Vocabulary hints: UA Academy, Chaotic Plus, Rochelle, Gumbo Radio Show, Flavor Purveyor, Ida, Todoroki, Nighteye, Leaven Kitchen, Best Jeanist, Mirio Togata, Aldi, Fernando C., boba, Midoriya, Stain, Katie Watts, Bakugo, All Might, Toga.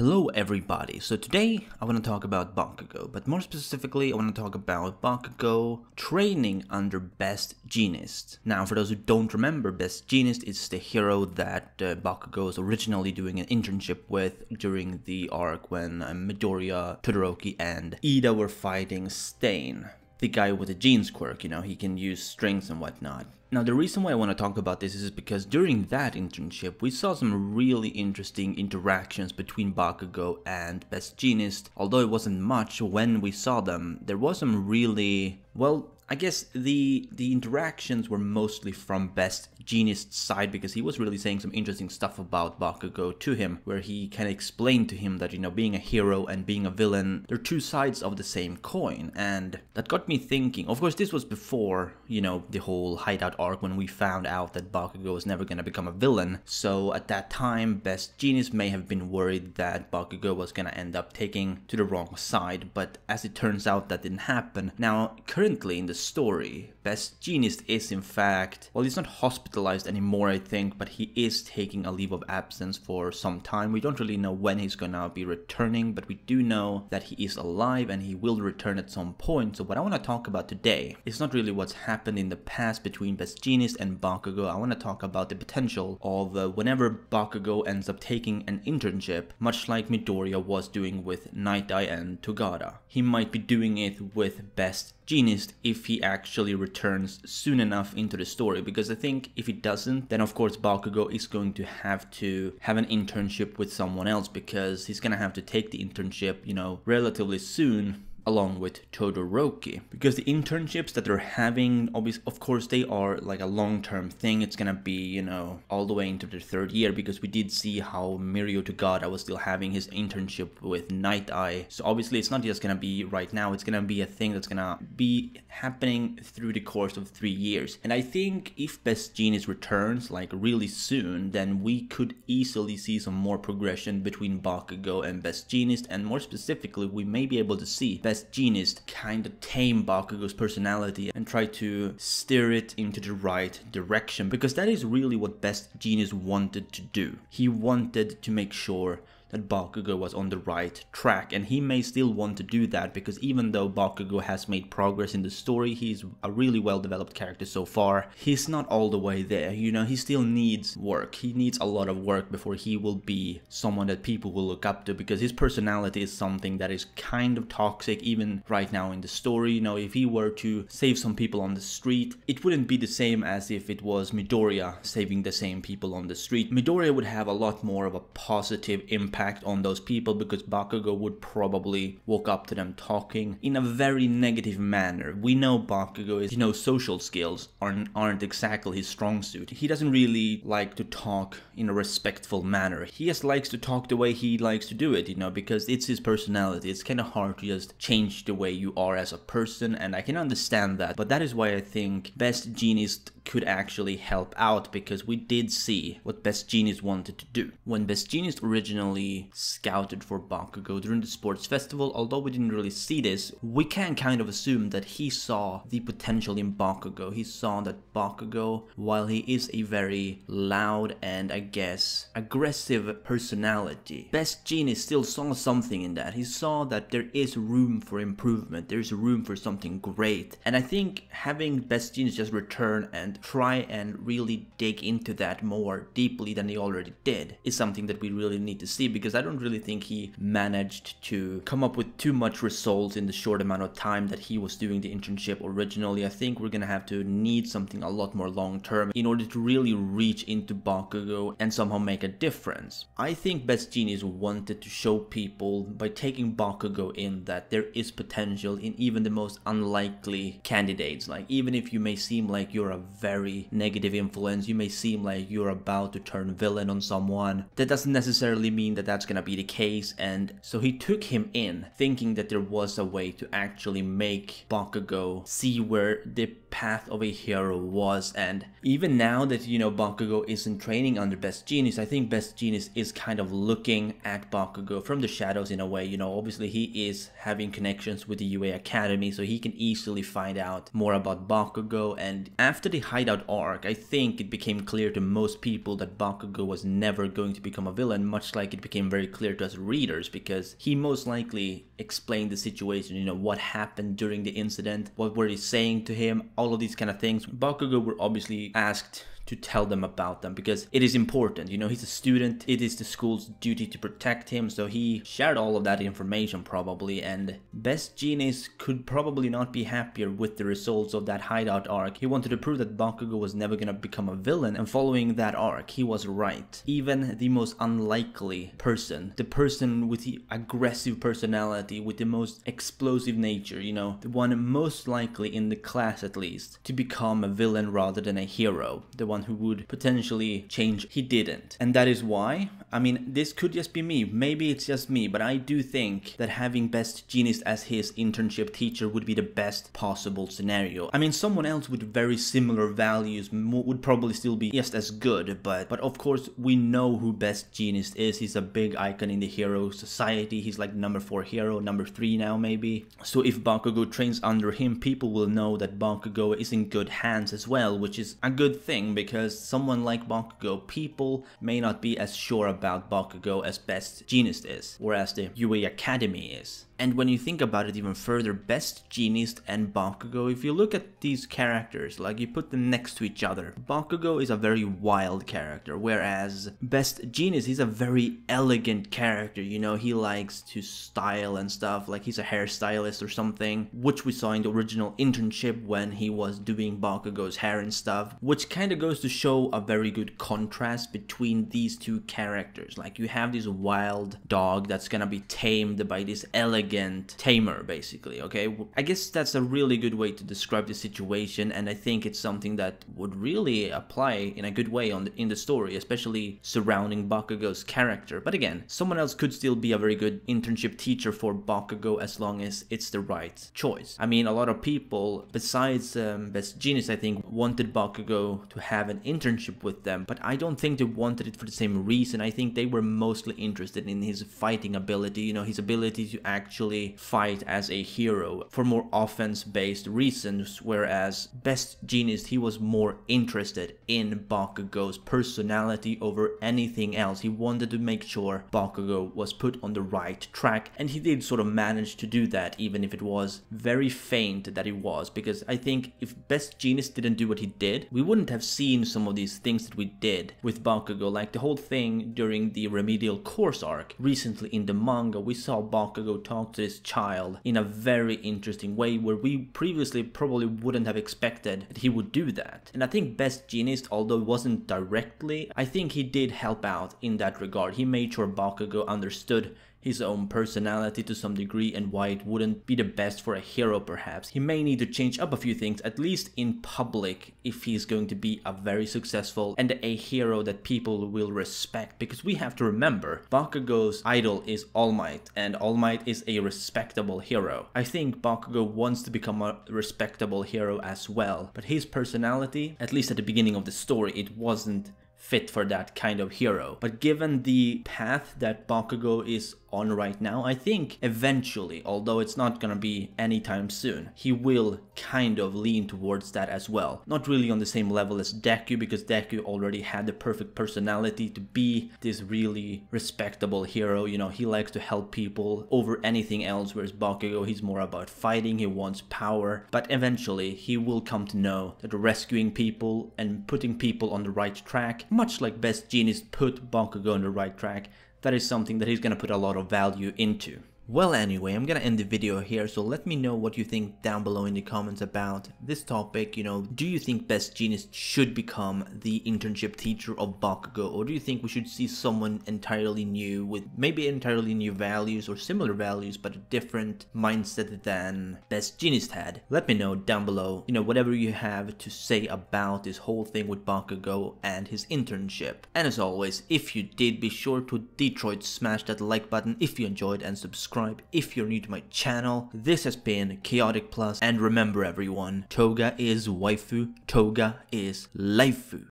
Hello everybody, so today I want to talk about Bakugo, but more specifically I want to talk about Bakugo training under Best Jeanist. Now for those who don't remember, Best Jeanist is the hero that Bakugo was originally doing an internship with during the arc when Midoriya, Todoroki and Ida were fighting Stain. The guy with the jeans quirk, you know, he can use strings and whatnot. Now the reason why I want to talk about this is because during that internship we saw some really interesting interactions between Bakugo and Best Jeanist. Although it wasn't much when we saw them, there was some really, well, I guess the interactions were mostly from Best Jeanist's side, because he was really saying some interesting stuff about Bakugo to him, where he kind of explained to him that, you know, being a hero and being a villain, they're two sides of the same coin. And that got me thinking. Of course, this was before, you know, the whole hideout arc when we found out that Bakugo was never going to become a villain. So at that time, Best Jeanist may have been worried that Bakugo was going to end up taking to the wrong side, but as it turns out, that didn't happen. Now, currently in the story, Best Jeanist is in fact, well, he's not hospitalized anymore I think, but he is taking a leave of absence for some time. We don't really know when he's gonna be returning, but we do know that he is alive and he will return at some point. So what I want to talk about today is not really what's happened in the past between Best Jeanist and Bakugo. I want to talk about the potential of whenever Bakugo ends up taking an internship, much like Midoriya was doing with Nighteye and Togata. He might be doing it with Best Jeanist if he actually returns soon enough into the story, because I think if he doesn't, then of course Bakugo is going to have an internship with someone else, because he's gonna have to take the internship, you know, relatively soon, along with Todoroki, because the internships that they're having, obviously, of course, they are like a long-term thing. It's gonna be, you know, all the way into the third year, because we did see how Mirio Togata was still having his internship with Nighteye. So obviously, it's not just gonna be right now. It's gonna be a thing that's gonna be happening through the course of 3 years. And I think if Best Jeanist returns like really soon, then we could easily see some more progression between Bakugo and Best Jeanist, and more specifically, we may be able to see Best Jeanist kind of tame Bakugo's personality and try to steer it into the right direction, because that is really what Best Jeanist wanted to do. He wanted to make sure that Bakugo was on the right track, and he may still want to do that, because even though Bakugo has made progress in the story, he's a really well-developed character so far, he's not all the way there, you know. He still needs work. He needs a lot of work before he will be someone that people will look up to, because his personality is something that is kind of toxic even right now in the story. You know, if he were to save some people on the street, it wouldn't be the same as if it was Midoriya saving the same people on the street. Midoriya would have a lot more of a positive impact on those people, because Bakugo would probably walk up to them talking in a very negative manner. We know Bakugo is, you know, social skills aren't exactly his strong suit. He doesn't really like to talk in a respectful manner. He just likes to talk the way he likes to do it, you know, because it's his personality. It's kind of hard to just change the way you are as a person, and I can understand that, but that is why I think Best Jeanist could actually help out, because we did see what Best Jeanist wanted to do. When Best Jeanist originally scouted for Bakugo during the sports festival, although we didn't really see this, we can kind of assume that he saw the potential in Bakugo. He saw that Bakugo, while he is a very loud and, I guess, aggressive personality, Best Jeanist still saw something in that. He saw that there is room for improvement, there's room for something great, and I think having Best Jeanist just return and try and really dig into that more deeply than he already did is something that we really need to see, because I don't really think he managed to come up with too much results in the short amount of time that he was doing the internship originally. I think we're gonna have to need something a lot more long term in order to really reach into Bakugo and somehow make a difference. I think Best Jeanist wanted to show people by taking Bakugo in that there is potential in even the most unlikely candidates. Like, even if you may seem like you're a very negative influence, you may seem like you're about to turn villain on someone, that doesn't necessarily mean that's gonna be the case. And so he took him in thinking that there was a way to actually make Bakugo see where the path of a hero was. And even now that, you know, Bakugo isn't training under Best Jeanist, I think Best Jeanist is kind of looking at Bakugo from the shadows in a way. You know, obviously he is having connections with the UA Academy, so he can easily find out more about Bakugo. And after the hideout arc, I think it became clear to most people that Bakugo was never going to become a villain, much like it became became very clear to us readers, because he most likely explained the situation, you know, what happened during the incident, what were they saying to him, all of these kind of things. Bakugo were obviously asked to tell them about them because it is important, you know, he's a student, it is the school's duty to protect him, so he shared all of that information probably. And Best Jeanist could probably not be happier with the results of that hideout arc. He wanted to prove that Bakugo was never gonna become a villain, and following that arc he was right. Even the most unlikely person, the person with the aggressive personality, with the most explosive nature, you know, the one most likely in the class at least to become a villain rather than a hero, the one who would potentially change, he didn't. And that is why, I mean, this could just be me, maybe it's just me, but I do think that having Best Jeanist as his internship teacher would be the best possible scenario. I mean, someone else with very similar values would probably still be just as good, but of course we know who Best Jeanist is. He's a big icon in the hero society. He's like number 4 hero, number 3 now maybe. So if Bakugo trains under him, people will know that Bakugo is in good hands as well, which is a good thing, because someone like Bakugo, people may not be as sure about Bakugo as Best Jeanist is, whereas the UA Academy is. And when you think about it even further, Best Jeanist and Bakugo, if you look at these characters, like you put them next to each other, Bakugo is a very wild character, whereas Best Jeanist, he's a very elegant character, you know, he likes to style and stuff, like he's a hairstylist or something, which we saw in the original internship when he was doing Bakugo's hair and stuff, which kind of goes to show a very good contrast between these two characters. Like you have this wild dog that's gonna be tamed by this elegant tamer, basically. Okay, I guess that's a really good way to describe the situation, and I think it's something that would really apply in a good way in the story, especially surrounding Bakugo's character. But again, someone else could still be a very good internship teacher for Bakugo as long as it's the right choice. I mean, a lot of people besides Best Jeanist, I think, wanted Bakugo to have an internship with them, but I don't think they wanted it for the same reason. I think they were mostly interested in his fighting ability, you know, his ability to actually fight as a hero, for more offense-based reasons, whereas Best Jeanist, he was more interested in Bakugo's personality over anything else. He wanted to make sure Bakugo was put on the right track, and he did sort of manage to do that, even if it was very faint that he was, because I think if Best Jeanist didn't do what he did, we wouldn't have seen some of these things that we did with Bakugo, like the whole thing during the remedial course arc. Recently in the manga, we saw Bakugo talk to this child in a very interesting way, where we previously probably wouldn't have expected that he would do that. And I think Best Jeanist, although it wasn't directly, I think he did help out in that regard. He made sure Bakugo understood his own personality to some degree and why it wouldn't be the best for a hero perhaps. He may need to change up a few things, at least in public, if he's going to be a very successful and a hero that people will respect. Because we have to remember, Bakugo's idol is All Might, and All Might is a respectable hero. I think Bakugo wants to become a respectable hero as well, but his personality, at least at the beginning of the story, it wasn't fit for that kind of hero. But given the path that Bakugo is on right now, I think eventually, although it's not gonna be anytime soon, he will kind of lean towards that as well. Not really on the same level as Deku, because Deku already had the perfect personality to be this really respectable hero. You know, he likes to help people over anything else, whereas Bakugo, he's more about fighting, he wants power. But eventually he will come to know that rescuing people and putting people on the right track, much like Best Jeanist put Bakugo on the right track, that is something that he's gonna put a lot of value into. Well, anyway, I'm gonna end the video here, so let me know what you think down below in the comments about this topic. You know, do you think Best Jeanist should become the internship teacher of Bakugo, or do you think we should see someone entirely new with maybe entirely new values or similar values but a different mindset than Best Jeanist had? Let me know down below, you know, whatever you have to say about this whole thing with Bakugo and his internship. And as always, if you did, be sure to Detroit smash that like button if you enjoyed, and subscribe if you're new to my channel. This has been Chaotic Plus, and remember everyone, Toga is waifu, Toga is laifu.